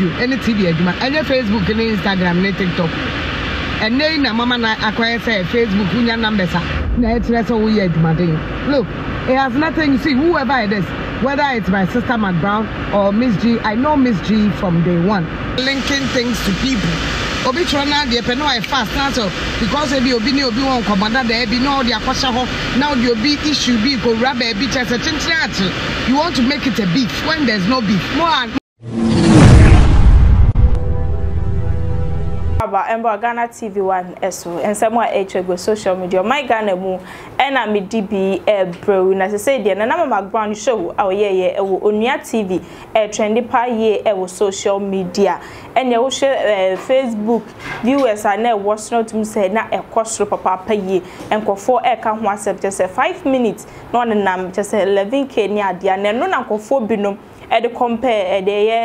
do any TV aduma any Facebook any Instagram any TikTok and then mama na akwa say Facebook unya numbers na e tire so we aduma dey. Look, it has nothing. You see, whoever it is, whether it's my sister Mcbrown or Miss G, I know Miss G from day one. Linking things to people. Obi Trona, the Peno, I fast now, so because Obi Obini Obi won't commander, there be no the Akosha ho. Now the Obi issue be go rubber a beach as a chinchilla. You want to make it a beef when there's no beef. More. About Ghana TV One esu and some more social media. My Ghana mu and I'm a DB bro. As I said, the Nana Ama Mcbrown show our year ONUA TV trendy pa year social media and your Facebook viewers are now watching out to say na a cost papa pay and for 4 just 5 minutes, no and just 11K near the and no na for binom. The compare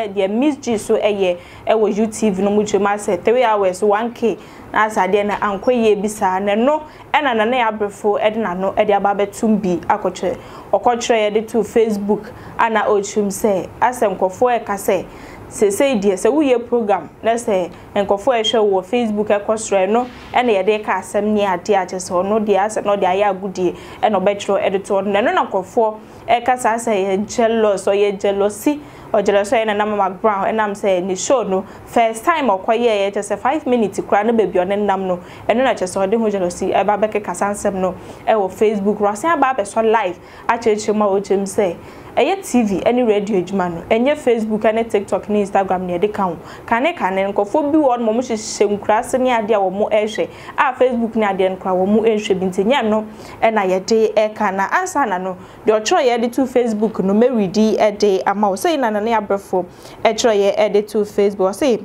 the Miss G so a year was UTV no much master 3 hours 1K as I then uncle ye bisa and no and Nana Yaa Brefo Edna no Edia Babetumbi Acotre or Cotre edit to Facebook and I ochum say as I'm for case say dear so we program let's say and for a show or Facebook across no and a day cast some near theaters or no dear as no dear good day and a better editor and no for Ekasa say jealous or ye jealousy or jealousy and Nana Ama Mcbrown and I'm saying the show no first time or quiet just a 5 minutes cry no baby on and no and then I just saw the whole jealousy about Becky Cassansem no or Facebook Rossia Babes on live at Chima or Jim say a TV any radio Jumano and your Facebook and TikTok and Instagram near the count can and for be one more shame crass and idea or more air share our Facebook near the crowd or more airship in Tignano and I a day air can answer no your choice. Edit to Facebook no Mary D a day a mouse say Nana Yaa Brefo a try edit to Facebook say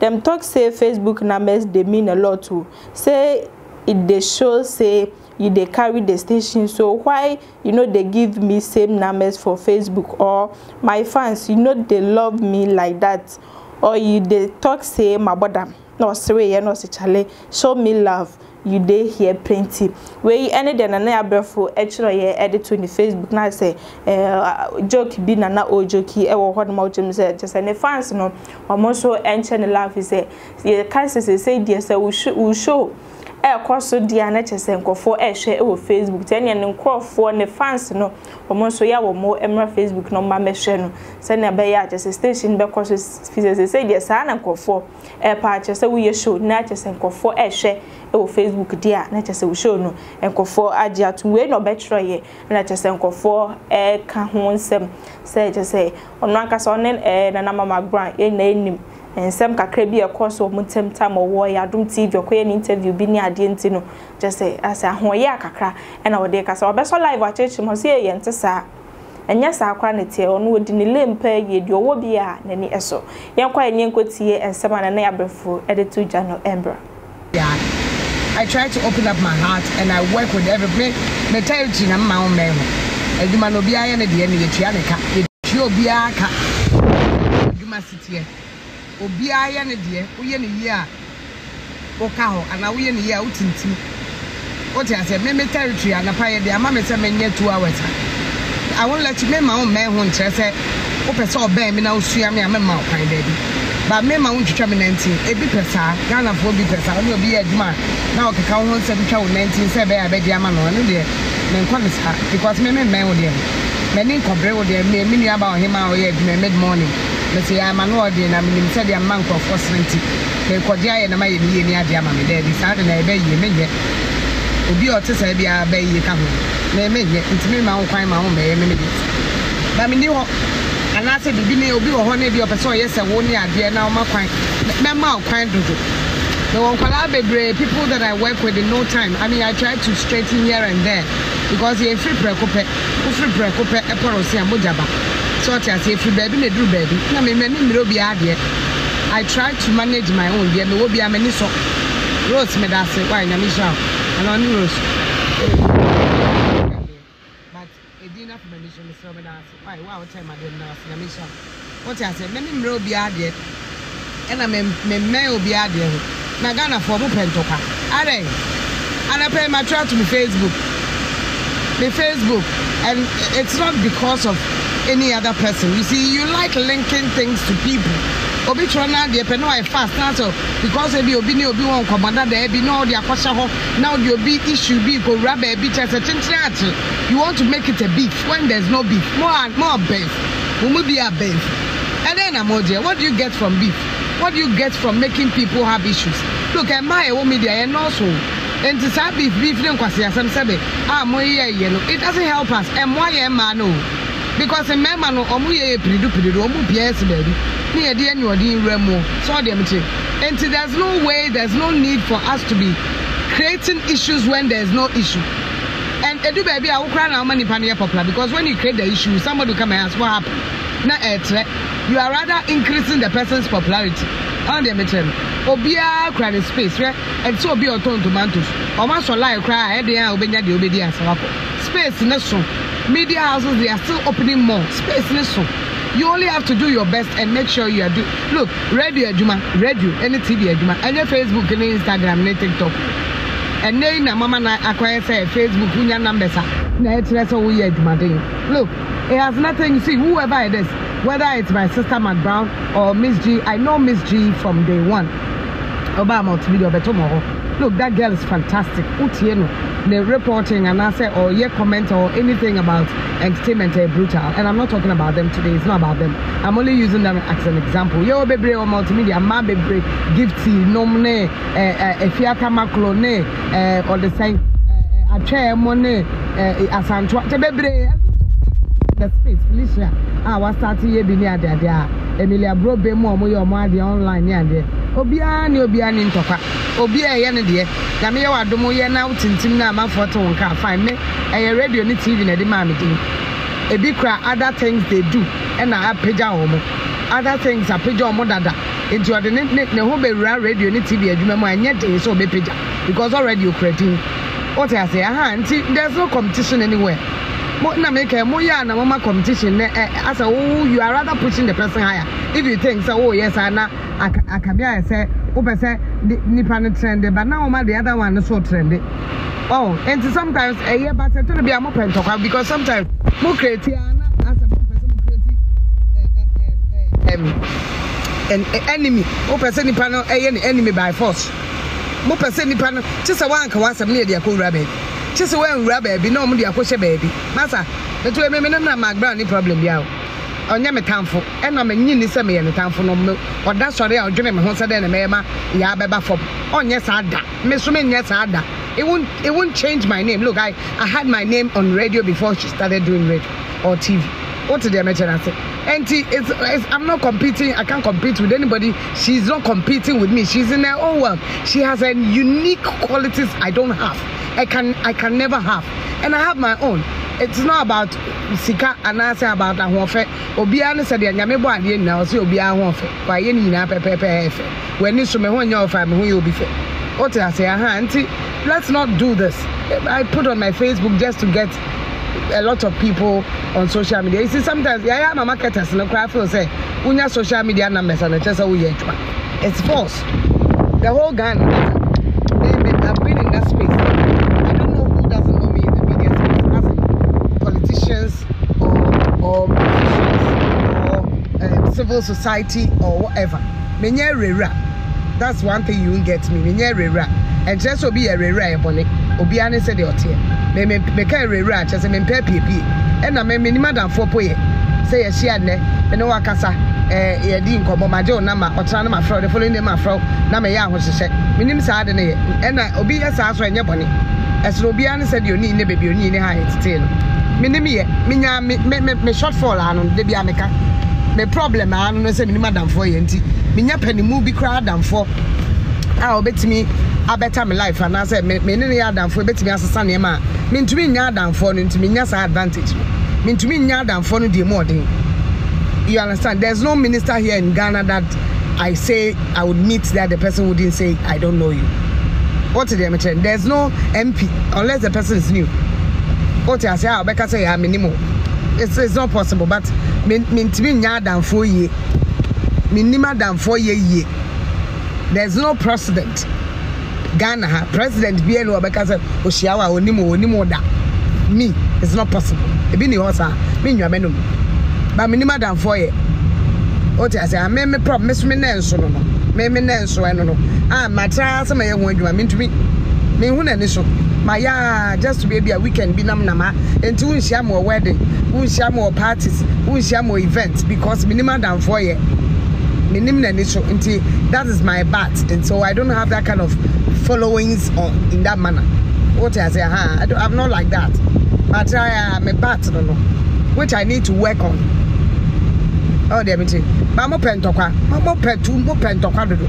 them talk say Facebook numbers they mean a lot to say it they show say you they carry the station so why you know they give me same numbers for Facebook or my fans you know they love me like that or you they talk say my brother no sorry no say chale show me love. You dey here plenty. Where any day Nana Yaa Brefo actually edit to the Facebook now say joke be Nana O joke. What mouth him say just any fans no. Almost so ancient love is say. The cases say dear say we show. Koso dia na chese nkofo ehwe ewo Facebook teni ene nkofo ne fans no omo so ya wo mo emra Facebook no ma mehwe no se na be ya chese station be koso se say dia sa na nkofo pa chese wo ye show na chese nkofo ehwe ewo Facebook dia na chese wo show no nkofo age atum we no be tro ye na chese nkofo ka ho nsem se chese ono anka so ne Nana Ama Mcbrown ye na enim and some kakra bi course of muntem time or war yadum TV or queen interview be near Dentino. Just say, as a hoya kakra, and our dear Castle best live at church, Monsieur Yentesa. And yes, our quantity on wood in the limb per ye, your wobia, Nanny Esso. Young quiet Yankotier and someone a neighbor for edited General Ember. I try to open up my heart and I work with everybody. The territory and my own memory. And you man obey and the enemy, the Trianica, the Triobiaca. You must sit here. Obi aye ne de oye ne ye a oka ho ana oye ne ye a otintim oti ase me territory ana pa ye de ama me se menye 2 hours I won't let you me ma won men ho ntre se o pese oban me na osua me ama ma okan da bi ba me ma won twetwa me 19 ebi pesa Ghana fo bi pesa oni obi ye aduma na okeka ho nse twetwa wo 19 se be ya be de ama no ne de me nko me sa because me men ho de me ni kobre wo de me mini aba o hima o ye aduma mid morning. I'm an order I mean, said a monk of 420. They could die and I may be near the Amami. They decided I obey you, may yet. Be or to say, be I obey you come. They may yet into my own crime, my own may minute. But I mean, you and I said, be near you, or honey, your person, yes, I won't yard, dear now, my crime. My mouth kind to do. The one collaborate brave people that I work with in no time. I mean, I try to straighten here and there because you're free precope, a porosi and Mujaba. So I say, if you baby, they do baby. I mean, many will be out here. I try to manage my own. There will be a many so Rose made us say, why, Namisha, and only Rose. But it didn't have many so Mr. Medas. Why, what time I didn't ask Namisha? What I say, many will be out here. And I may be out here. Nagana for Mupentoka. Are they? And I pay my child to the Facebook. And it's not because of any other person. You see, you like linking things to people. Obi Trona, the Penoa fast answer because they be obedient, obi one commander, there be no the Akoshaho. Now the obi issue be go rabbi, be chest a chinchinachi. You want to make it a beef when there's no beef, more and more beef. We will be a beef. And then Amodia, what do you get from beef? What do you get from making people have issues? Look, am I a media and also. And to say beef, it doesn't help us. And why am I no? Because a man no omuye pridu omu PS baby ni ade eni odin remo so dem che and there's no way, there's no need for us to be creating issues when there's no issue. And edu baby awu kra na mani pa na popular because when you create the issue somebody will come and ask what happened. Na etre you are rather increasing the person's popularity on dem che obia kra the space right and so obi oton tomatoes o ma so lie kra e dey an obenya dey obedi asawako space na so. Media houses, they are still opening more space. Listen, you only have to do your best and make sure you are doing. Look, radio Juma, radio, any TV Juma, any Facebook, any Instagram, any TikTok. And then mama na acquire say Facebook unya numbers. Na etre so we Juma thing. Look, it has nothing. You see, whoever it is, whether it's my sister McBrown or Miss G, I know Miss G from day one. Obama video betomoro. Look, that girl is fantastic. The reporting and I say or your comment or anything about entertainment is brutal. And I'm not talking about them today. It's not about them. I'm only using them as an example. Yo baby or multimedia, ma baby, gifty, nomne, fiaka maclone, or the same a chair money, a santua baby. The space, Felicia. I was starting here near there. Emilia bro be more online near there. Obiani in Toka, Obia Yanadier, Gamia Domoyan out in Timna, my photo and can't find me. I radio need TV in a demand. A big cry, other things they do, and I have Pejaomo. Other things are Pejaomo Dada. Into the Nehobera radio need TV, and yet they so be Peja because already you're creating. What I say, auntie, there's no competition anywhere. Motna make a moya and a mama competition as a oh, you are rather pushing the person higher. If you think so, oh, yes, I can be. I say, Opa said, Nippon trendy, but now the other one is so trendy. Oh, and sometimes a year, but I told be a more pentoka because sometimes more creative as a person creative an enemy. Opa said, Nippon, an enemy by force. More person Nippon, just a one can once a million cool rabbit. Just a one rabbit, be no money, a pusher baby. Massa, the two women and McBrown problem, yeah. On Yamatanfo, and I'm a new semi and a town for no milk, or that's what they are doing. Honsa and Mema Yababa for on yes, Ada, Miss Women, yes, Ada. It won't change my name. Look, I had my name on radio before she started doing radio or TV. What did I mention? I said, Auntie, I'm not competing, I can't compete with anybody. She's not competing with me, she's in her own world. She has a unique qualities I don't have, I can never have, and I have my own. It's not about Sika and I say about a warfare. Obiano said, Yamebo and Yen now, so be a warfare. By any pepper, when you summon your family, who you'll be fair. What I say, auntie, let's not do this. I put on my Facebook just to get a lot of people on social media. You see, sometimes I am a marketer, and the craft will say, Unia social media numbers and the chest of Yetwa. It's false. The whole gang, I've been in that space. Or musicians, or civil society, or whatever. That's one thing you will get me. And just will be a rera upon it. Obiane said, "Your tear. Make a rera just a memper PP. And I may minimum than 4 points. Say a shiadne. And no akasa. A dean combo majo number or turn my fro. The following name my fro. Namaya was a check. Minim saddened. And I obedience answer in your bonnet. As Obiane said, you need baby, you need high tail. Me shortfall anon de biameka me problem anon no say me madam for yenti me nya panimu bi kra adam for a obetimi abeta me life and say me ne ya adam for obetimi asesa ne ma me ntumi nya adam for no ntumi nya sa advantage me ntumi nya adam for no de mo odin. You understand? There's no minister here in Ghana that I say I would meet that the person wouldn't say I don't know you. What did I mean? There's no MP unless the person is new. It's not possible, but minima than 4 years. There's no president. Ghana president BLO because Oshiawa onimo da. Me, it's not possible. Ebini hosa, me nyuamenum. But minima than 4 years. Oti ase a me problem me nenso no no. Me nenso eno no. Ah matra se me hu adwuma me ntumi. Me hu na ni so. My ya just to be a weekend be nam nama and to share more wedding, who share more parties, who share more events because minimum than 4 year. Minimum than issue until that is my bat, and so I don't have that kind of followings on in that manner. What I say, huh? I'm not like that. But I am a bat, no no, which I need to work on. Oh dear me, but mo pentoka, mo pentu, mo pentoka do do.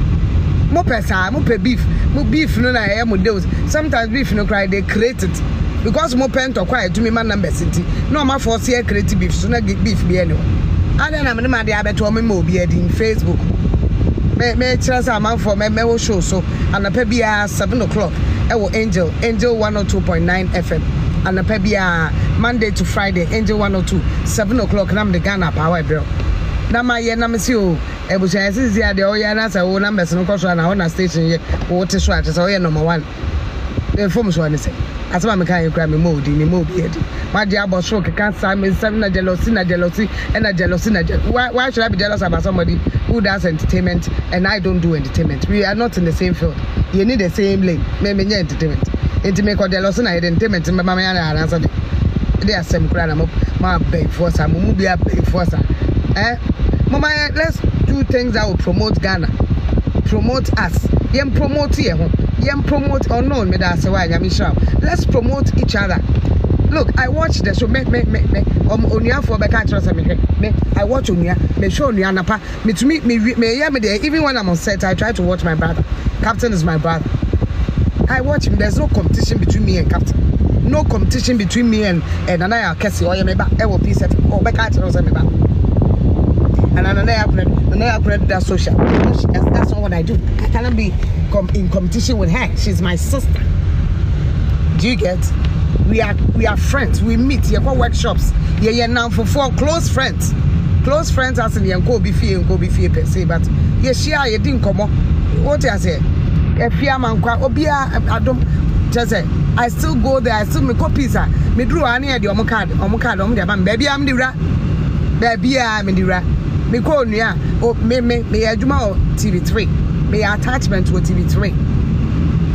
Mo pesa, mo pe beef, mo beef no na e mo deals. Sometimes beef no cry they create it because mo pen to cry to me man numbers nti. No ma force here create beef, so na beef be anywhere. And then am na ma dey abeto me obi edi in Facebook. Me chira say am for me wo show so anapa bia 7 o'clock. E wo Angel 102.9 FM. Anapa bia Monday to Friday Angel 102 7 o'clock na am the Ghana power bro. Na ma ye na me si o ebucha ese si ade o ya na sa o na mbeso nko so na o na station ye o te so ate sa o ye number 1 e fo mu so ani se asema me kan ye kra me mo odi me mo bi edi ma dia bo so ke kan sa me seven na jealousy why should I be jealous about somebody who does entertainment and I don't do entertainment? We are not in the same field. You need the same lane. Me nya entertainment enti me ko jealousy na entertainment me ma me na answer dey asem kra na ma beg for sa mo mu bia beg for sa Mama, let's do things that will promote Ghana, promote us. Yem promote here, yem promote unknown. Me da se wa yami sham. Let's promote each other. Look, I watch the show. Me. ONUA for be can't trust me. Me, I watch ONUA. Me show ONUA napa. Me to me yeah me there. Even when I'm on set, I try to watch my brother. Captain is my brother. I watch him. There's no competition between me and Captain. No competition between me and Nana Yaa Kesi or yemi ba. Ewo piece set. Oh, be can't trust me ba. And I never that social. That's not what I do. I cannot be in competition with her. She's my sister. Do you get? We are friends. We meet. You go workshops. Yeah, now for four close friends. Close friends as in you go be fear per se. But yeah, she are you didn't come on. What I say? I don't just say. I still go there. I still make copies. Me drew any idea. I'm card. Baby, I'm the ra. Baby, I'm the ra. Me call ya or me adwuma TV3 me attachment to TV3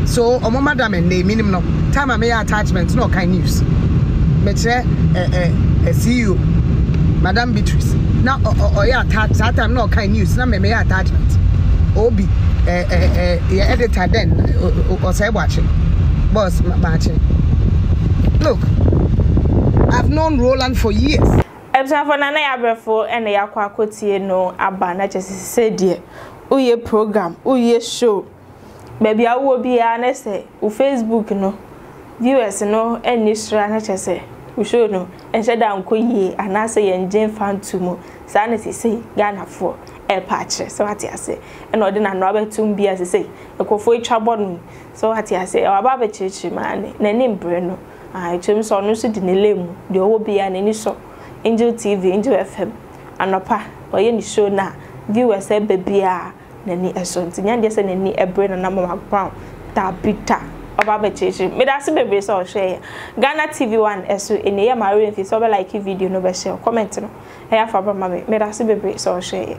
so omo madam and name minimum no time me attachment no kind news me che CEO Madam Beatrice now oya attach that time no kind news na me attachment obi your editor then or say watching boss matching. Look, I've known Roland for years. Ebsa for Nana Yaa Brefo and the Aquacotier no abana just said, dear, Uye program, Uye show. Baby, I will be an essay, U Facebook no. Viewers no, and Nisra Natchase, who show no, and shut down Koye, and I say, and Jane found two sanity say, Ghana for a patch, so what I say, and ordinary Robert Tumbi as I say, a coffee trouble, so what I say, or about a church man, Nanim Breno. I chose on no sitting in lame, the old be an any shop. Angel TV, Angel FM, anopa or any show na viewers say baby ah nani esonti nyan dese nani ebre na Nana Ama Mcbrown tabita oba becheche me da se bebre so share Ghana TV One eso ene ya mari nfi so be like video no be share comment no e ya fa ba me da se bebre so share.